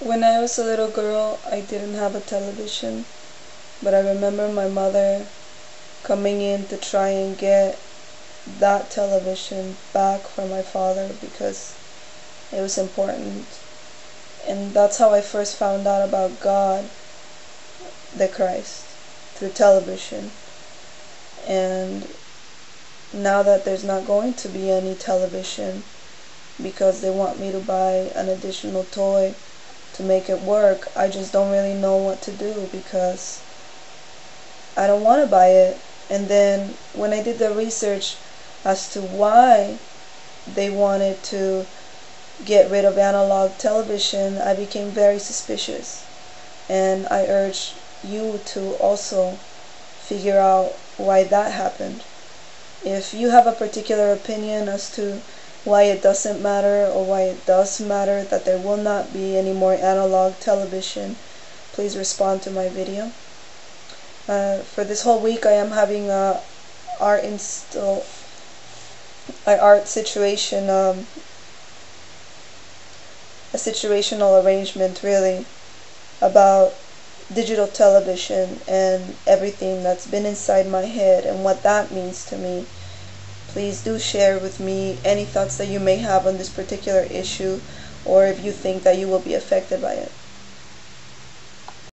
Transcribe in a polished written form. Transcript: When I was a little girl, I didn't have a television, but I remember my mother coming in to try and get that television back for my father because it was important. And that's how I first found out about God, the Christ, through television. And now that there's not going to be any television because they want me to buy an additional toy to make it work, I just don't really know what to do because I don't want to buy it. And then when I did the research as to why they wanted to get rid of analog television, I became very suspicious. And I urge you to also figure out why that happened. If you have a particular opinion as to why it doesn't matter or why it does matter that there will not be any more analog television, please respond to my video. For this whole week I am having a art situation, a situational arrangement really, about digital television and everything that's been inside my head and what that means to me. Please do share with me any thoughts that you may have on this particular issue, or if you think that you will be affected by it.